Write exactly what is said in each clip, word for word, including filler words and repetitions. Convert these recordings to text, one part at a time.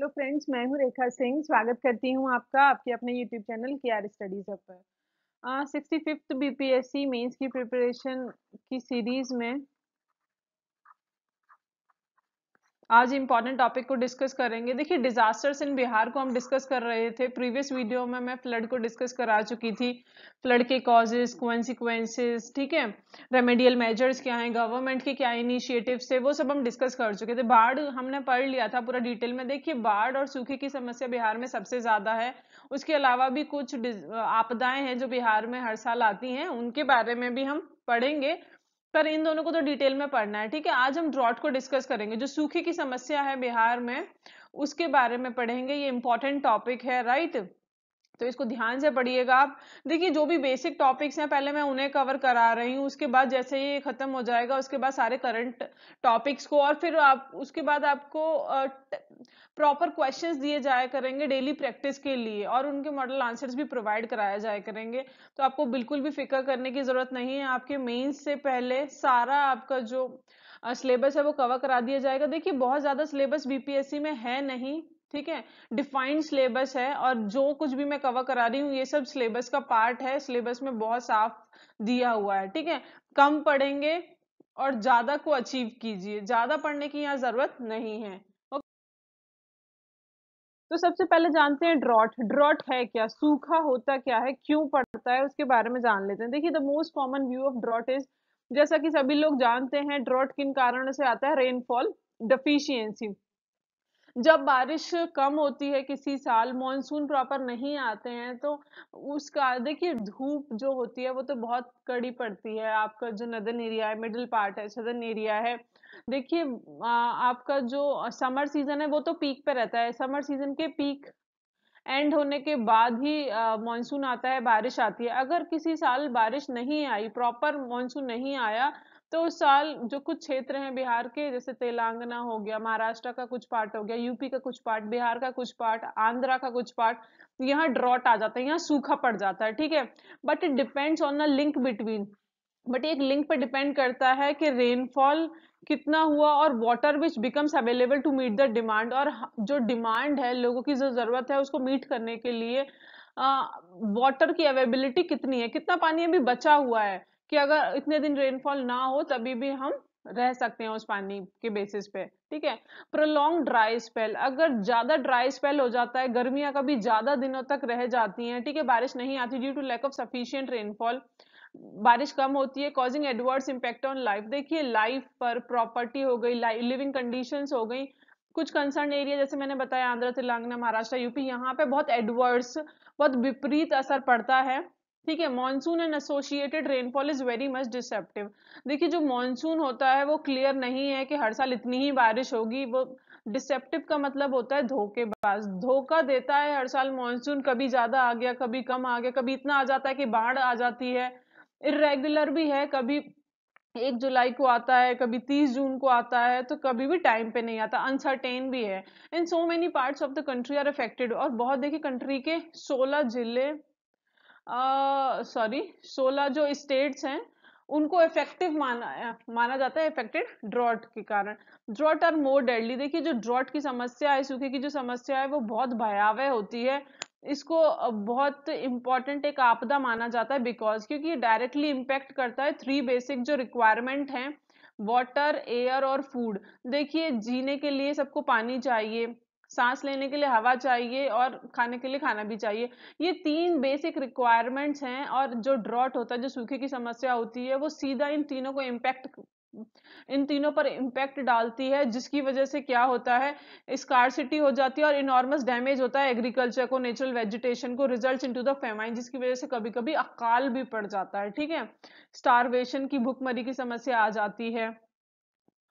Hello friends, मैं हूं रेखा सिंह। स्वागत करती हूं आपका आपके अपने YouTube channel KR studies hub पर। Sixty fifth B P S C mains की प्रिपरेशन की सीरीज में आज इम्पॉर्टेंट टॉपिक को डिस्कस करेंगे। देखिए, डिजास्टर्स इन बिहार को हम डिस्कस कर रहे थे प्रीवियस वीडियो में। मैं फ्लड को डिस्कस करा चुकी थी, फ्लड के कॉजेज, कॉन्सिक्वेंसेस, ठीक है, रेमेडियल मेजर्स क्या हैं, गवर्नमेंट के क्या इनिशिएटिव्स थे, वो सब हम डिस्कस कर चुके थे। बाढ़ हमने पढ़ लिया था पूरा डिटेल में। देखिए, बाढ़ और सूखे की समस्या बिहार में सबसे ज़्यादा है। उसके अलावा भी कुछ आपदाएँ हैं जो बिहार में हर साल आती हैं, उनके बारे में भी हम पढ़ेंगे, पर इन दोनों को तो डिटेल में पढ़ना है। ठीक है, आज हम ड्रॉट को डिस्कस करेंगे। जो सूखे की समस्या है बिहार में, उसके बारे में पढ़ेंगे। ये इंपॉर्टेंट टॉपिक है, राइट, तो इसको ध्यान से पढ़िएगा आप। देखिए, जो भी बेसिक टॉपिक्स हैं पहले मैं उन्हें कवर करा रही हूँ, उसके बाद जैसे ये खत्म हो जाएगा उसके बाद सारे करंट टॉपिक्स को, और फिर आप उसके बाद आपको प्रॉपर क्वेश्चंस दिए जाया करेंगे डेली प्रैक्टिस के लिए, और उनके मॉडल आंसर्स भी प्रोवाइड कराया जाया करेंगे। तो आपको बिल्कुल भी फिक्र करने की जरूरत नहीं है। आपके मेन्स से पहले सारा आपका जो सिलेबस है वो कवर करा दिया जाएगा। देखिए, बहुत ज्यादा सिलेबस बीपीएससी में है नहीं, ठीक है, डिफाइंड सिलेबस है, और जो कुछ भी मैं कवर करा रही हूँ ये सब सिलेबस का पार्ट है। सिलेबस में बहुत साफ दिया हुआ है, ठीक है। कम पढ़ेंगे और ज्यादा को अचीव कीजिए, ज्यादा पढ़ने की यहाँ जरूरत नहीं है। तो सबसे पहले जानते हैं ड्रॉट। ड्रॉट है क्या, सूखा होता क्या है, क्यों पड़ता है, उसके बारे में जान लेते हैं। देखिए, the most common view of drought is, जैसा कि सभी लोग जानते हैं ड्रॉट किन कारणों से आता है, रेनफॉल डेफिशिएंसी। जब बारिश कम होती है किसी साल, मॉनसून प्रॉपर नहीं आते हैं, तो उसका देखिए धूप जो होती है वो तो बहुत कड़ी पड़ती है। आपका जो नदर्न एरिया है, मिडिल पार्ट है, सदर्न एरिया है, देखिए आपका जो समर सीजन है वो तो पीक पे रहता है। समर सीजन के पीक एंड होने के बाद ही मॉनसून आता है, बारिश आती है। अगर किसी साल बारिश नहीं आई, प्रॉपर मॉनसून नहीं आया, तो उस साल जो कुछ क्षेत्र हैं बिहार के, जैसे तेलंगाना हो गया, महाराष्ट्र का कुछ पार्ट हो गया, यूपी का कुछ पार्ट, बिहार का कुछ पार्ट, आंध्रा का कुछ पार्ट, यहाँ ड्रॉट आ जाता है, यहाँ सूखा पड़ जाता है, ठीक है। But it depends on a link between, but एक लिंक पर डिपेंड करता है कि रेनफॉल कितना हुआ और water which becomes available to meet the demand, और जो डिमांड है लोगों की, जो जरूरत है उसको मीट करने के लिए वाटर की अवेलेबिलिटी कितनी है, कितना पानी अभी बचा हुआ है, कि अगर इतने दिन रेनफॉल ना हो तभी भी हम रह सकते हैं उस पानी के बेसिस पे, ठीक है। प्रोलॉन्ग ड्राई स्पेल, अगर ज्यादा ड्राई स्पेल हो जाता है, गर्मियां कभी ज्यादा दिनों तक रह जाती हैं, ठीक है, बारिश नहीं आती, due to lack of sufficient rainfall बारिश कम होती है, causing adverse impact on life. देखिए, लाइफ पर, प्रॉपर्टी हो गई, लिविंग कंडीशंस हो गई, कुछ कंसर्न एरिया जैसे मैंने बताया आंध्र, तेलंगाना, महाराष्ट्र, यूपी, यहाँ पे बहुत एडवर्स, बहुत विपरीत असर पड़ता है, ठीक है। Monsoon and associated rainfall is very much deceptive. देखिए, जो मॉनसून होता है वो क्लियर नहीं है कि हर साल इतनी ही बारिश होगी। वो डिसेप्टिव का मतलब होता है धोखेबाज, धोखा देता है हर साल मॉनसून, कभी ज्यादा आ गया, कभी कम आ गया, कभी इतना आ जाता है कि बाढ़ आ जाती है। इरेगुलर भी है, कभी एक जुलाई को आता है, कभी तीस जून को आता है, तो कभी भी टाइम पे नहीं आता। अनसर्टेन भी है। In so many parts of the country are affected, और बहुत देखिए कंट्री के सोलह जिले सॉरी uh, सोलह जो स्टेट्स हैं उनको अफेक्टिव माना माना जाता है, अफेक्टेड ड्रॉट के कारण। Drought are more deadly. देखिए, जो ड्रॉट की समस्या है, सूखे की जो समस्या है, वो बहुत भयावह होती है। इसको बहुत इम्पॉर्टेंट एक आपदा माना जाता है, बिकॉज क्योंकि ये डायरेक्टली इम्पैक्ट करता है थ्री बेसिक जो रिक्वायरमेंट हैं, वाटर, एयर और फूड। देखिए, जीने के लिए सबको पानी चाहिए, सांस लेने के लिए हवा चाहिए, और खाने के लिए खाना भी चाहिए। ये तीन बेसिक रिक्वायरमेंट्स हैं, और जो ड्रॉट होता है, जो सूखे की समस्या होती है, वो सीधा इन तीनों को इम्पैक्ट इन तीनों पर इम्पैक्ट डालती है, जिसकी वजह से क्या होता है, स्कार्सिटी हो जाती है और इनॉर्मस डैमेज होता है एग्रीकल्चर को, नेचुरल वेजिटेशन को, रिजल्ट्स इनटू द फेमाइन, जिसकी वजह से कभी कभी अकाल भी पड़ जाता है, ठीक है। स्टारवेशन की, भूखमरी की समस्या आ जाती है।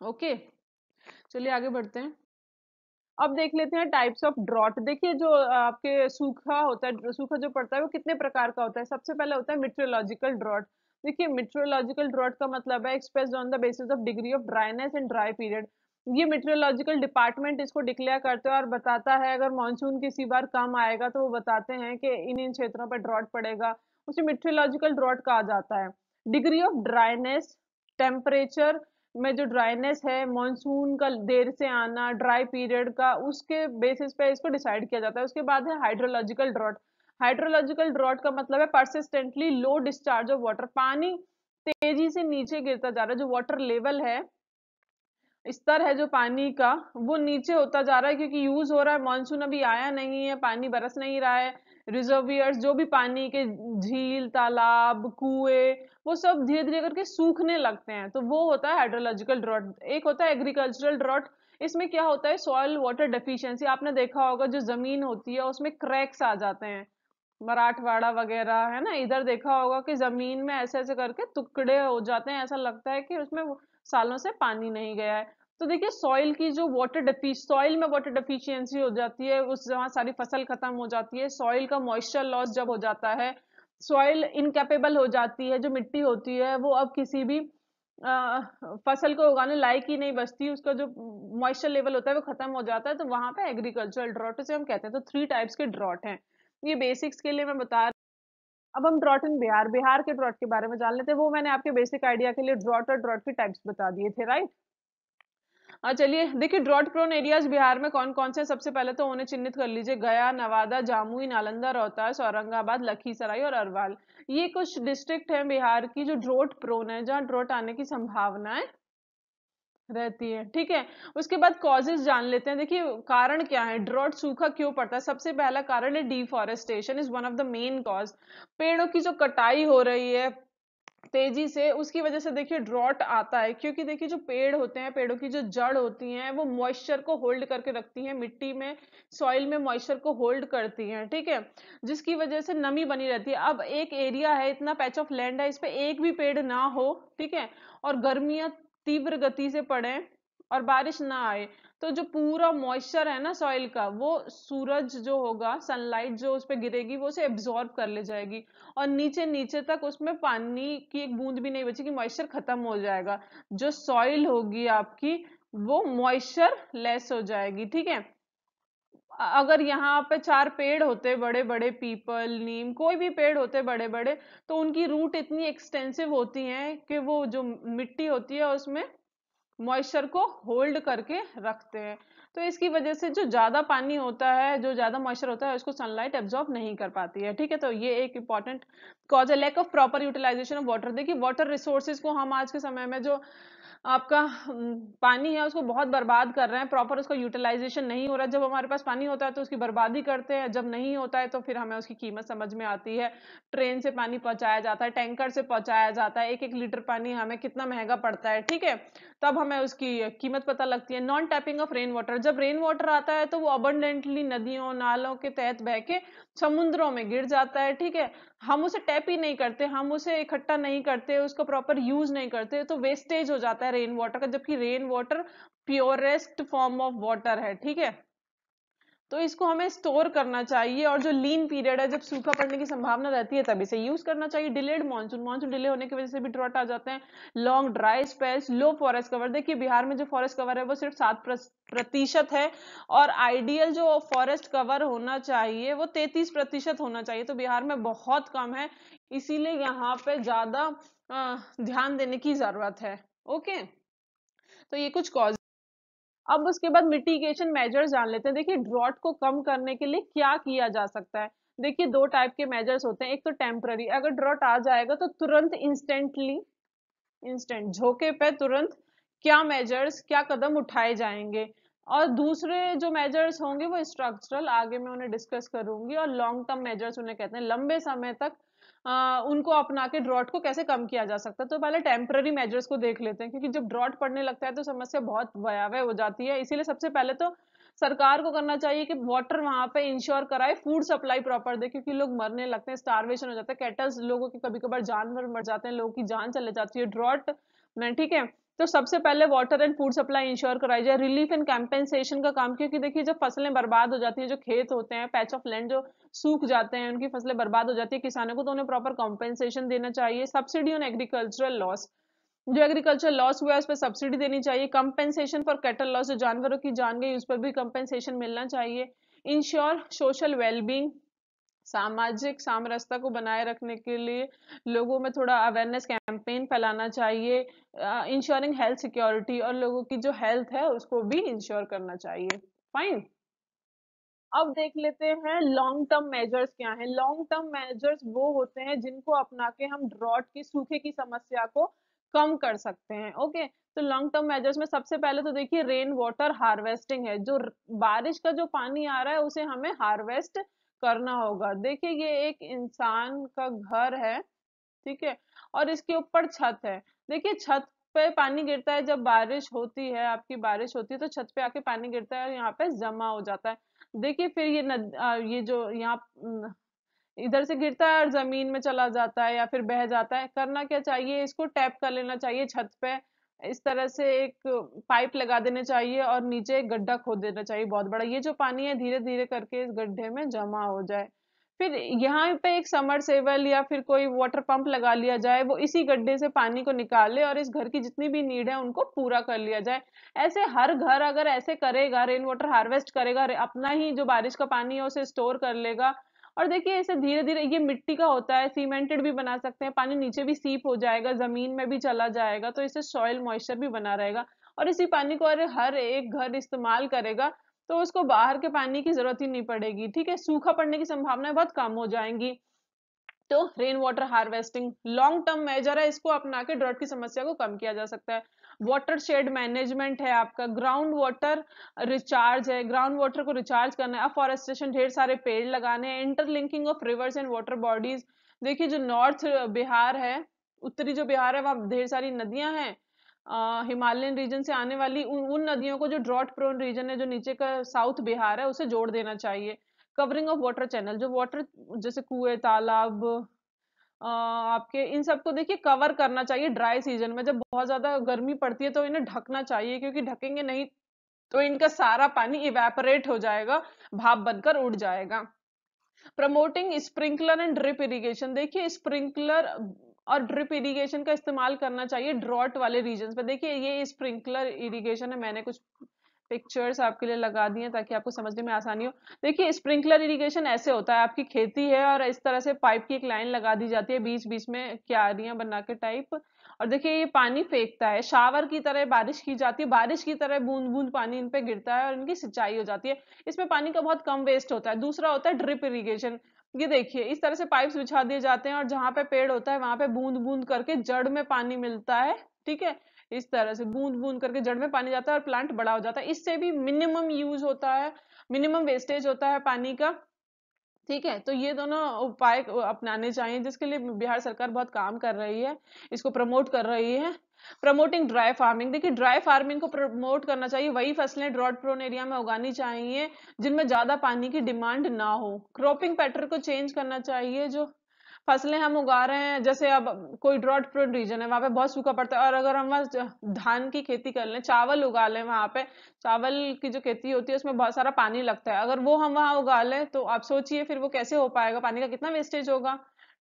ओके, चलिए आगे बढ़ते हैं। अब देख लेते हैं टाइप्स ऑफ ड्रॉट। देखिए, जो आपके सूखा होता है, सूखा जो पड़ता है वो कितने प्रकार का होता है। सबसे पहले होता है मेट्रोलॉजिकल ड्रॉट। देखिए, मेट्रोलॉजिकल ड्रॉट का मतलब है expressed on the basis of degree of dryness and dry period. ये मेट्रोलॉजिकल डिपार्टमेंट इसको डिक्लेयर करता है और बताता है अगर मानसून किसी बार कम आएगा तो वो बताते हैं कि इन इन क्षेत्रों पर ड्रॉट पड़ेगा, उसे मेट्रोलॉजिकल ड्रॉट कहा जाता है। डिग्री ऑफ ड्राइनेस, टेम्परेचर, में जो ड्राइनेस है, मॉनसून का देर से आना, ड्राई पीरियड का, उसके बेसिस पे इसको डिसाइड किया जाता है। उसके बाद है हाइड्रोलॉजिकल ड्रॉट। हाइड्रोलॉजिकल ड्रॉट का मतलब है persistently low discharge of water, पानी तेजी से नीचे गिरता जा रहा है, जो वाटर लेवल है, स्तर है जो पानी का, वो नीचे होता जा रहा है क्योंकि यूज हो रहा है, मानसून अभी आया नहीं है, पानी बरस नहीं रहा है, रिजर्वियर्स जो भी पानी के झील, तालाब, कुएं, वो सब धीरे धीरे करके सूखने लगते हैं, तो वो होता है हाइड्रोलॉजिकल ड्रॉट। एक होता है एग्रीकल्चरल ड्रॉट। इसमें क्या होता है, सॉइल वाटर डेफिशिएंसी। आपने देखा होगा जो जमीन होती है उसमें क्रैक्स आ जाते हैं, मराठवाड़ा वगैरह है ना, इधर देखा होगा कि जमीन में ऐसे ऐसे करके टुकड़े हो जाते हैं, ऐसा लगता है कि उसमें सालों से पानी नहीं गया है। तो देखिए सॉइल की जो वाटर डेफिश सॉइल में वाटर डेफिशिएंसी हो जाती है, उस जहाँ सारी फसल खत्म हो जाती है, सॉइल का मॉइस्चर लॉस जब हो जाता है, सॉइल इनकैपेबल हो जाती है, जो मिट्टी होती है वो अब किसी भी आ, फसल को उगाने लायक ही नहीं बचती, उसका जो मॉइस्चर लेवल होता है वो खत्म हो जाता है, तो वहाँ पे एग्रीकल्चरल ड्रॉट से हम कहते हैं। तो थ्री टाइप्स के ड्रॉट हैं, ये बेसिक्स के लिए मैं बता रही हूँ। अब हम ड्रॉट इन बिहार बिहार के ड्रॉट के बारे में जान लेते हैं। वो मैंने आपके बेसिक आइडिया के लिए ड्रॉट और ड्रॉट के टाइप्स बता दिए थे, राइट। चलिए देखिए ड्रॉट प्रोन एरियाज बिहार में कौन कौन से। सबसे पहले तो उन्हें चिन्हित कर लीजिए, गया, नवादा, जामुई, नालंदा, रोहतास, औरंगाबाद, लखीसराय और अरवाल। ये कुछ डिस्ट्रिक्ट हैं बिहार की जो ड्रॉट प्रोन है, जहाँ ड्रॉट आने की संभावनाएं रहती है, ठीक है। उसके बाद कॉजेज जान लेते हैं। देखिए कारण क्या है, ड्रॉट सूखा क्यों पड़ता है। सबसे पहला कारण है deforestation is one of the main cause. पेड़ों की जो कटाई हो रही है तेजी से, उसकी वजह से देखिए ड्रॉट आता है, क्योंकि देखिए जो पेड़ होते हैं, पेड़ों की जो जड़ होती हैं, वो मॉइस्चर को होल्ड करके रखती हैं, मिट्टी में, सॉइल में मॉइस्चर को होल्ड करती हैं, ठीक है, जिसकी वजह से नमी बनी रहती है। अब एक एरिया है, इतना पैच ऑफ लैंड है, इस पर एक भी पेड़ ना हो, ठीक है, और गर्मियाँ तीव्र गति से पड़े और बारिश ना आए, तो जो पूरा मॉइस्चर है ना सॉइल का, वो सूरज जो होगा, सनलाइट जो उस पर गिरेगी वो उसे एब्जॉर्ब कर ले जाएगी, और नीचे नीचे तक उसमें पानी की एक बूंद भी नहीं बचेगी, मॉइस्चर खत्म हो जाएगा। जो सॉइल होगी आपकी वो मॉइस्चर लेस हो जाएगी, ठीक है। अगर यहाँ पे चार पेड़ होते बड़े बड़े, पीपल, नीम, कोई भी पेड़ होते बड़े बड़े, तो उनकी रूट इतनी एक्सटेंसिव होती हैं कि वो जो मिट्टी होती है उसमें मॉइस्चर को होल्ड करके रखते हैं, तो इसकी वजह से जो ज़्यादा पानी होता है, जो ज़्यादा मॉइस्चर होता है, उसको सनलाइट एब्जॉर्ब नहीं कर पाती है, ठीक है। तो ये एक इंपॉर्टेंट कॉज है। Lack of proper utilisation of water. देखिए वाटर रिसोर्सेज को हम आज के समय में, जो आपका पानी है उसको बहुत बर्बाद कर रहे हैं, प्रॉपर उसका यूटिलाइजेशन नहीं हो रहा है। जब हमारे पास पानी होता है तो उसकी बर्बादी करते हैं, जब नहीं होता है तो फिर हमें उसकी कीमत समझ में आती है। ट्रेन से पानी पहुंचाया जाता है, टैंकर से पहुंचाया जाता है, एक एक लीटर पानी हमें कितना महंगा पड़ता है, ठीक है, तब हमें उसकी कीमत पता लगती है। Non tapping of rain water. जब रेन वाटर आता है तो वो अबंडेंटली नदियों, नालों के तहत बह के समुद्रों में गिर जाता है, ठीक है, हम उसे टैप ही नहीं करते, हम उसे इकट्ठा नहीं करते, उसका प्रॉपर यूज नहीं करते, तो वेस्टेज हो जाता है रेन वाटर का, जबकि rain water purest form of water है, ठीक है। तो इसको हमें स्टोर करना चाहिए, और जो लीन पीरियड है, जब सूखा पड़ने की संभावना रहती है, तभी से यूज करना चाहिए। डिलेड मानसून, मानसून डिले होने की वजह से भी ड्रॉट आ जाते हैं। Long dry spells, low forest cover. देखिए बिहार में जो फॉरेस्ट कवर है वो सिर्फ सात प्रतिशत है, और आइडियल जो फॉरेस्ट कवर होना चाहिए वो तैतीस प्रतिशत होना चाहिए, तो बिहार में बहुत कम है, इसीलिए यहाँ पे ज्यादा ध्यान देने की जरूरत है, ओके। तो ये कुछ कॉज। अब उसके बाद मिटिगेशन मेजर्स जान लेते हैं। देखिए ड्रॉट को कम करने के लिए क्या किया जा सकता है। देखिए दो टाइप के मेजर्स होते हैं, एक तो टेम्पररी, अगर ड्रॉट आ जाएगा तो तुरंत इंस्टेंटली, इंस्टेंट झोंके पे तुरंत क्या मेजर्स, क्या कदम उठाए जाएंगे, और दूसरे जो मेजर्स होंगे वो स्ट्रक्चरल, आगे मैं उन्हें डिस्कस करूंगी, और लॉन्ग टर्म मेजर्स उन्हें कहते हैं, लंबे समय तक आ, उनको अपना के ड्रॉट को कैसे कम किया जा सकता है। तो पहले टेम्पररी मेजर्स को देख लेते हैं, क्योंकि जब ड्रॉट पड़ने लगता है तो समस्या बहुत भयावह हो जाती है, इसीलिए सबसे पहले तो सरकार को करना चाहिए कि वाटर वहां पे इंश्योर कराए, फूड सप्लाई प्रॉपर दे, क्योंकि लोग मरने लगते हैं, स्टारवेशन हो जाता है, कैटल्स, लोगों के कभी कभार जानवर मर जाते हैं, लोगों की जान चले जाती है ड्रॉट में, ठीक है। तो सबसे पहले water and food supply ensure कराई जाए। रिलीफ एंड कंपेंसेशन का काम, क्योंकि देखिए जब फसलें बर्बाद हो जाती हैं, जो खेत होते हैं, पैच ऑफ लैंड जो सूख जाते हैं, उनकी फसलें बर्बाद हो जाती है, किसानों को तो उन्हें प्रॉपर कंपेंसेशन देना चाहिए। सब्सिडी ऑन एग्रीकल्चरल लॉस, जो एग्रीकल्चर लॉस हुआ है उस पर सब्सिडी देनी चाहिए। कंपेंसेशन फॉर कैटल लॉस, जो जानवरों की जान गई उस पर भी कंपेंसेशन मिलना चाहिए। इंश्योर सोशल वेलबींग, सामाजिक सामरसता को बनाए रखने के लिए लोगों में थोड़ा अवेयरनेस कैंपेन फैलाना चाहिए, इंश्योरिंग हेल्थ सिक्योरिटी, और लोगों की जो हेल्थ है उसको भी इंश्योर करना चाहिए। फाइन, अब देख लेते हैं लॉन्ग टर्म मेजर्स क्या हैं। लॉन्ग टर्म मेजर्स वो होते हैं जिनको अपना के हम ड्रॉट की, सूखे की समस्या को कम कर सकते हैं। ओके, तो लॉन्ग टर्म मेजर्स में सबसे पहले तो देखिए रेन वाटर हार्वेस्टिंग है, जो बारिश का जो पानी आ रहा है उसे हमें हार्वेस्ट करना होगा। देखिए ये एक इंसान का घर है, ठीक है, और इसके ऊपर छत है। देखिए छत पे पानी गिरता है, जब बारिश होती है, आपकी बारिश होती है तो छत पे आके पानी गिरता है और यहाँ पे जमा हो जाता है। देखिए फिर ये नद, ये जो यहाँ इधर से गिरता है और जमीन में चला जाता है या फिर बह जाता है। करना क्या चाहिए, इसको टैप कर लेना चाहिए छत पे, इस तरह से एक पाइप लगा देने चाहिए और नीचे एक गड्ढा खोद देना चाहिए बहुत बड़ा। ये जो पानी है धीरे धीरे करके इस गड्ढे में जमा हो जाए। फिर यहाँ पे एक समरसेबल या फिर कोई वाटर पंप लगा लिया जाए, वो इसी गड्ढे से पानी को निकाले और इस घर की जितनी भी नीड है उनको पूरा कर लिया जाए। ऐसे हर घर अगर ऐसे करेगा, रेन वाटर हार्वेस्ट करेगा, अपना ही जो बारिश का पानी है उसे स्टोर कर लेगा। और देखिए इसे धीरे धीरे, ये मिट्टी का होता है, सीमेंटेड भी बना सकते हैं, पानी नीचे भी सीप हो जाएगा, जमीन में भी चला जाएगा, तो इससे सॉइल मॉइस्चर भी बना रहेगा। और इसी पानी को अगर हर एक घर इस्तेमाल करेगा तो उसको बाहर के पानी की जरूरत ही नहीं पड़ेगी। ठीक है, सूखा पड़ने की संभावनाएं बहुत कम हो जाएंगी। तो rain water harvesting long term measure है, इसको अपना के ड्रॉट की समस्या को कम किया जा सकता है। वाटर शेड मैनेजमेंट है आपका, ग्राउंड वाटर रिचार्ज है, ग्राउंड वाटर को रिचार्ज करना है, अफॉरेस्टेशन, ढेर सारे पेड़ लगाने हैं, interlinking of rivers and water bodies. देखिए जो नॉर्थ बिहार है, उत्तरी जो बिहार है, वहाँ ढेर सारी नदियां हैं, हिमालयन uh, रीजन से आने वाली उन, उन नदियों को, जो ड्रॉट प्रोन रीजन है, जो नीचे का साउथ बिहार है, उसे जोड़ देना चाहिए। कवरिंग ऑफ वाटर चैनल, जो वाटर जैसे कुएं, तालाब uh, आपके, इन सबको देखिए कवर करना चाहिए। ड्राई सीजन में जब बहुत ज्यादा गर्मी पड़ती है तो इन्हें ढकना चाहिए, क्योंकि ढकेंगे नहीं तो इनका सारा पानी इवेपोरेट हो जाएगा, भाप बनकर उड़ जाएगा। Promoting sprinkler and drip irrigation, देखिए स्प्रिंकलर और ड्रिप इरिगेशन का इस्तेमाल करना चाहिए ड्रॉट वाले रीजन पे। देखिए ये स्प्रिंकलर इरिगेशन है, मैंने कुछ पिक्चर्स आपके लिए लगा दी हैं ताकि आपको समझने में आसानी हो। देखिए स्प्रिंकलर इरिगेशन ऐसे होता है, आपकी खेती है और इस तरह से पाइप की एक लाइन लगा दी जाती है, बीच बीच में क्यारियां बना के टाइप, और देखिए ये पानी फेंकता है, शावर की तरह बारिश की जाती है, बारिश की तरह बूंद बूंद पानी इन पे गिरता है और इनकी सिंचाई हो जाती है, इसमें पानी का बहुत कम वेस्ट होता है। दूसरा होता है ड्रिप इरिगेशन, ये देखिए इस तरह से पाइप्स बिछा दिए जाते हैं और जहाँ पे पेड़ होता है वहां पे बूंद बूंद करके जड़ में पानी मिलता है। ठीक है, इस तरह से बूंद बूंद करके जड़ में पानी जाता है और प्लांट बड़ा हो जाता है। इससे भी मिनिमम यूज होता है, मिनिमम वेस्टेज होता है पानी का। ठीक है, तो ये दोनों उपाय अपनाने चाहिए, जिसके लिए बिहार सरकार बहुत काम कर रही है, इसको प्रमोट कर रही है। प्रमोटिंग ड्राई फार्मिंग, देखिए ड्राई फार्मिंग को प्रमोट करना चाहिए, वही फसलें ड्रॉट प्रोन एरिया में उगानी चाहिए जिनमें ज्यादा पानी की डिमांड ना हो। क्रॉपिंग पैटर्न को चेंज करना चाहिए, जो फसलें हम उगा रहे हैं, जैसे अब कोई ड्रॉट प्रोन रीजन है, वहाँ पे बहुत सूखा पड़ता है, और अगर हम वहाँ धान की खेती कर लें, चावल उगा लें, वहाँ पे चावल की जो खेती होती है उसमें बहुत सारा पानी लगता है, अगर वो हम वहाँ उगा लें तो आप सोचिए फिर वो कैसे हो पाएगा, पानी का कितना वेस्टेज होगा।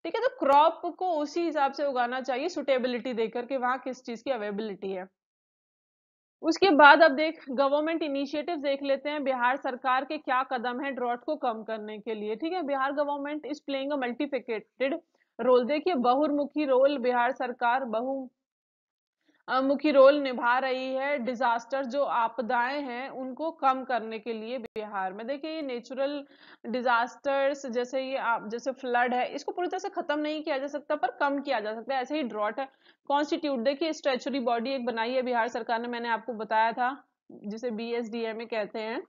ठीक है, तो क्रॉप को उसी हिसाब से उगाना चाहिए, सुटेबिलिटी देकर के वहाँ किस चीज की अवेलेबिलिटी है। उसके बाद अब देख गवर्नमेंट इनिशिएटिव्स देख लेते हैं, बिहार सरकार के क्या कदम है ड्रॉट को कम करने के लिए। ठीक है, Bihar government is playing a multifaceted role, देखिए बहुमुखी रोल, बिहार सरकार बहुमुखी रोल निभा रही है। डिजास्टर, जो आपदाएं हैं उनको कम करने के लिए बिहार में, देखिए ये नेचुरल डिजास्टर्स जैसे ये आप जैसे फ्लड है, इसको पूरी तरह से खत्म नहीं किया जा सकता पर कम किया जा सकता है। ऐसे ही ड्रॉट है। कॉन्स्टिट्यूट, देखिए स्टैचुरी बॉडी एक बनाई है बिहार सरकार ने, मैंने आपको बताया था, जिसे बी एस डी ए में कहते हैं,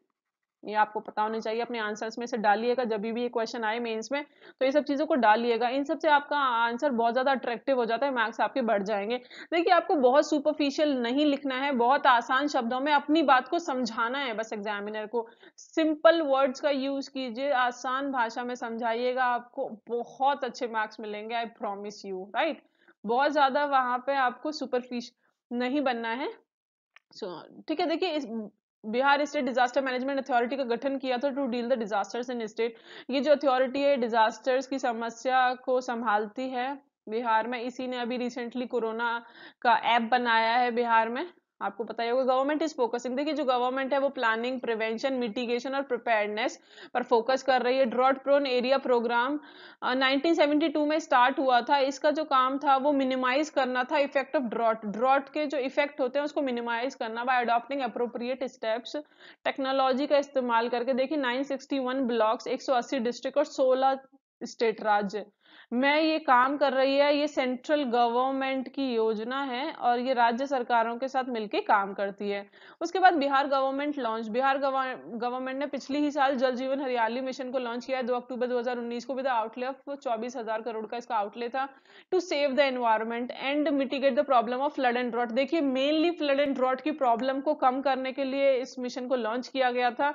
ये आपको पता होना चाहिए, अपने आंसर्स में से डालिएगा जब भी ये क्वेश्चन आए मेंस में, तो ये सब चीज़ों को डालिएगा, इन सब से आपका आंसर बहुत ज़्यादा अट्रैक्टिव हो जाता है, मार्क्स आपके बढ़ जाएंगे। देखिए आपको बहुत सुपरफिशियल नहीं लिखना है, बहुत आसान शब्दों में अपनी बात को समझाना है बस एग्जामिनर को। सिंपल वर्ड्स का यूज़ कीजिए, आसान भाषा में समझाइएगा, आपको बहुत अच्छे मार्क्स मिलेंगे, आई प्रॉमिस यू, राइट। बहुत ज़्यादा वहाँ पर आपको सुपरफिशियल नहीं बनना है। सो ठीक है, देखिए Bihar state disaster management authority का गठन किया था to deal the disasters in state. ये जो अथॉरिटी है डिजास्टर्स की समस्या को संभालती है बिहार में, इसी ने अभी रिसेंटली कोरोना का ऐप बनाया है बिहार में, आपको पता ही होगा गवर्नमेंट इज फोकसिंग। देखिए जो गवर्नमेंट है वो प्लानिंग, प्रिवेंशन, मिटिगेशन और प्रिपेयर्डनेस पर फोकस कर रही है। Drought prone area programme nineteen seventy two में स्टार्ट हुआ था। इसका जो काम था वो मिनिमाइज करना था इफेक्ट ऑफ ड्रॉट। ड्रॉट के जो इफेक्ट होते हैं उसको मिनिमाइज करना by adopting appropriate steps technology का इस्तेमाल करके। देखिए नाइन सिक्सटी वन ब्लॉक्स, एक सौ अस्सी डिस्ट्रिक्ट और सोलह स्टेट राज्य मैं ये काम कर रही है। ये सेंट्रल गवर्नमेंट की योजना है और ये राज्य सरकारों के साथ मिलकर काम करती है। उसके बाद Bihar government launch. Bihar government ने पिछले ही साल जल जीवन हरियाली मिशन को लॉन्च किया है दो अक्टूबर दो हज़ार उन्नीस को, विद आउटले ऑफ चौबीस हजार करोड़ का इसका आउटले था to save the environment and mitigate the problem of flood and drought. देखिए मेनली फ्लड एंड ड्रॉट की प्रॉब्लम को कम करने के लिए इस मिशन को लॉन्च किया गया था।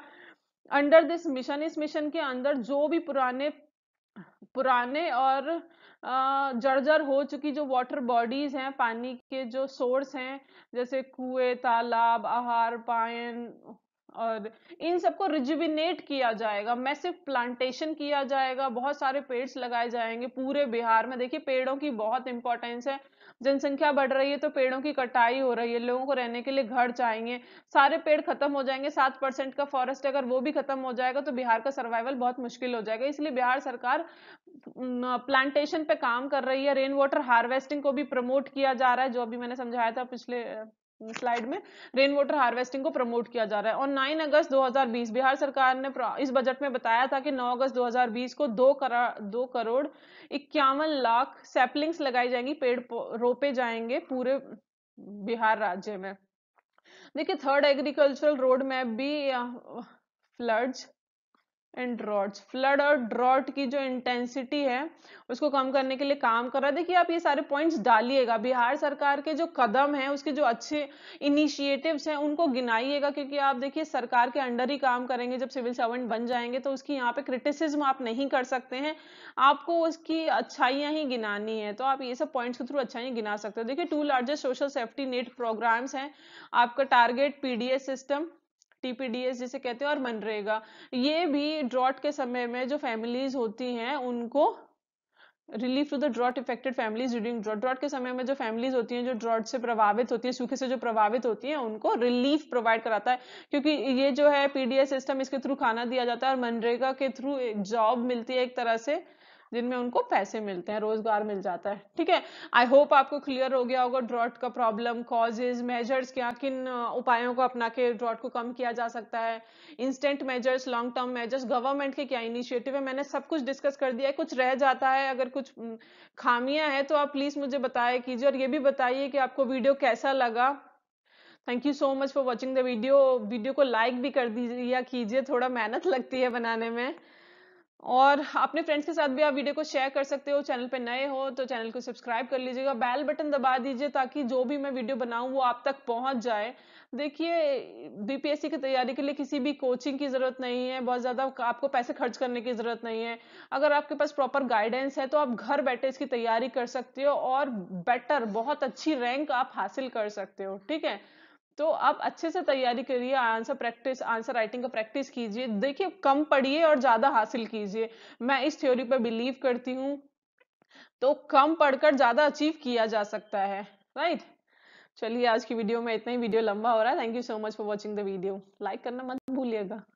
अंडर दिस मिशन, इस मिशन के अंदर जो भी पुराने पुराने और जर्जर हो चुकी जो वाटर बॉडीज हैं, पानी के जो सोर्स हैं जैसे कुएं, तालाब, आहार, पायन और इन सबको रिजुविनेट किया जाएगा। मैसिव प्लांटेशन किया जाएगा, बहुत सारे पेड़ लगाए जाएंगे पूरे बिहार में। देखिए पेड़ों की बहुत इंपॉर्टेंस है, जनसंख्या बढ़ रही है तो पेड़ों की कटाई हो रही है, लोगों को रहने के लिए घर चाहिए, सारे पेड़ खत्म हो जाएंगे। सात परसेंट का फॉरेस्ट अगर वो भी खत्म हो जाएगा तो बिहार का सर्वाइवल बहुत मुश्किल हो जाएगा। इसलिए बिहार सरकार प्लांटेशन पे काम कर रही है। रेन वाटर हार्वेस्टिंग को भी प्रमोट किया जा रहा है, जो अभी मैंने समझाया था पिछले स्लाइड में। रेन वाटर हार्वेस्टिंग को प्रमोट किया जा रहा है। और नौ अगस्त दो हज़ार बीस बिहार सरकार ने इस बजट में बताया था कि नौ अगस्त दो हज़ार बीस को दो करोड़ दो करोड़ इक्यावन लाख सैपलिंग्स लगाई जाएंगी, पेड़ रोपे जाएंगे पूरे बिहार राज्य में। देखिए थर्ड एग्रीकल्चरल रोड मैप भी फ्लड्स एंड ड्रॉट्स, फ्लड और ड्रॉट की जो इंटेंसिटी है उसको कम करने के लिए काम कर रहा है। देखिए आप ये सारे पॉइंट्स डालिएगा, बिहार सरकार के जो कदम हैं, उसके जो अच्छे इनिशिएटिव्स हैं उनको गिनाइएगा, क्योंकि आप देखिए सरकार के अंडर ही काम करेंगे। जब सिविल सर्वेंट बन जाएंगे तो उसकी यहाँ पे क्रिटिसिज्म आप नहीं कर सकते हैं, आपको उसकी अच्छाइयाँ ही गिनानी है, तो आप ये सब पॉइंट्स के थ्रू अच्छाइयाँ गिना सकते हो। देखिए two largest social safety net programmes हैं, आपका टारगेट पीडीएस सिस्टम, टीपीडीएस जिसे कहते हैं, और मनरेगा। ये भी ड्रॉट के समय में जो फैमिलीज होती हैं उनको relief to the drought affected families during drought. Drought के समय में जो फैमिलीज होती हैं जो ड्रॉट से प्रभावित होती है, सूखे से जो प्रभावित होती हैं, उनको रिलीफ प्रोवाइड कराता है, क्योंकि ये जो है पीडीएस सिस्टम इसके थ्रू खाना दिया जाता है और मनरेगा के थ्रू जॉब मिलती है एक तरह से, जिनमें उनको पैसे मिलते हैं, रोजगार मिल जाता है। ठीक है, आई होप आपको क्लियर हो गया होगा ड्रॉट का प्रॉब्लम, कॉजेज, मेजर्स, क्या किन उपायों को अपना के ड्रॉट को कम किया जा सकता है, instant measures, long term measures, government के क्या इनिशिएटिव है। मैंने सब कुछ डिस्कस कर दिया है, कुछ रह जाता है अगर कुछ खामियां हैं तो आप प्लीज मुझे बताया कीजिए, और ये भी बताइए कि आपको वीडियो कैसा लगा। Thank you so much for watching the video. Video को लाइक भी कर दीजिए कीजिए, थोड़ा मेहनत लगती है बनाने में, और अपने फ्रेंड्स के साथ भी आप वीडियो को शेयर कर सकते हो। चैनल पे नए हो तो चैनल को सब्सक्राइब कर लीजिएगा, बेल बटन दबा दीजिए ताकि जो भी मैं वीडियो बनाऊं वो आप तक पहुंच जाए। देखिए बीपीएससी की तैयारी के लिए किसी भी कोचिंग की ज़रूरत नहीं है, बहुत ज़्यादा आपको पैसे खर्च करने की ज़रूरत नहीं है। अगर आपके पास प्रॉपर गाइडेंस है तो आप घर बैठे इसकी तैयारी कर सकते हो और बेटर, बहुत अच्छी रैंक आप हासिल कर सकते हो। ठीक है, तो आप अच्छे से तैयारी करिए, आंसर प्रैक्टिस, आंसर राइटिंग का प्रैक्टिस कीजिए। देखिए कम पढ़िए और ज़्यादा हासिल कीजिए, मैं इस थ्योरी पर बिलीव करती हूँ, तो कम पढ़कर ज़्यादा अचीव किया जा सकता है, राइट। चलिए आज की वीडियो में इतना ही, वीडियो लंबा हो रहा है। Thank you so much for watching the video, like करना मत भूलिएगा।